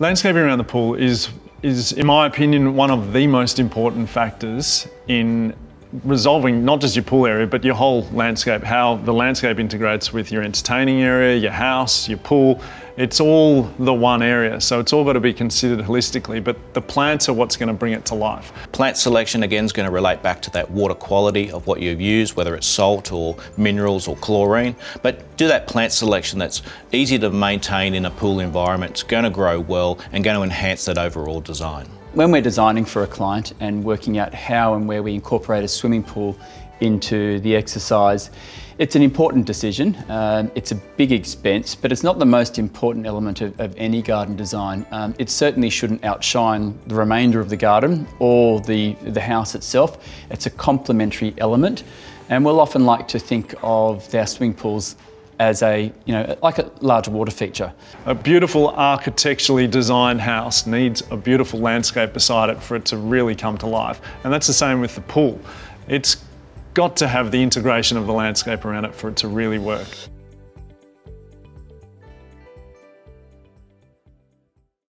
Landscaping around the pool is, in my opinion, one of the most important factors in resolving not just your pool area, but your whole landscape, how the landscape integrates with your entertaining area, your house, your pool. It's all the one area, so it's all got to be considered holistically, but the plants are what's going to bring it to life. Plant selection again is going to relate back to that water quality of what you've used, whether it's salt or minerals or chlorine, but do that plant selection that's easy to maintain in a pool environment. It's going to grow well and going to enhance that overall design. When we're designing for a client and working out how and where we incorporate a swimming pool into the exercise, it's an important decision. It's a big expense, but it's not the most important element of any garden design. It certainly shouldn't outshine the remainder of the garden or the house itself. It's a complementary element, and we'll often like to think of our swimming pools as a, you know, like a large water feature. A beautiful architecturally designed house needs a beautiful landscape beside it for it to really come to life. And that's the same with the pool. It's got to have the integration of the landscape around it for it to really work.